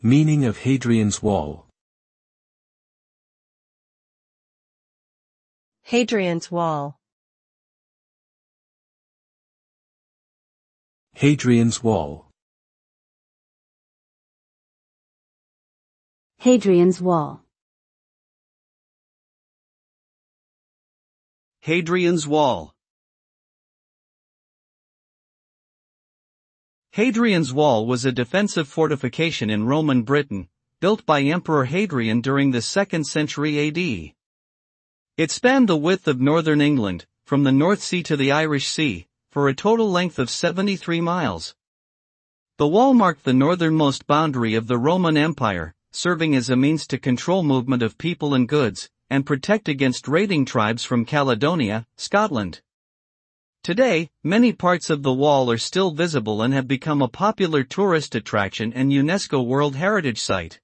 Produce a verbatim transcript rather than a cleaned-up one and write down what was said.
Meaning of Hadrian's Wall. Hadrian's Wall. Hadrian's Wall. Hadrian's Wall. Hadrian's Wall. Hadrian's Wall was a defensive fortification in Roman Britain, built by Emperor Hadrian during the second century A D. It spanned the width of northern England, from the North Sea to the Irish Sea, for a total length of seventy-three miles. The wall marked the northernmost boundary of the Roman Empire, serving as a means to control movement of people and goods, and protect against raiding tribes from Caledonia, Scotland. Today, many parts of the wall are still visible and have become a popular tourist attraction and UNESCO World Heritage Site.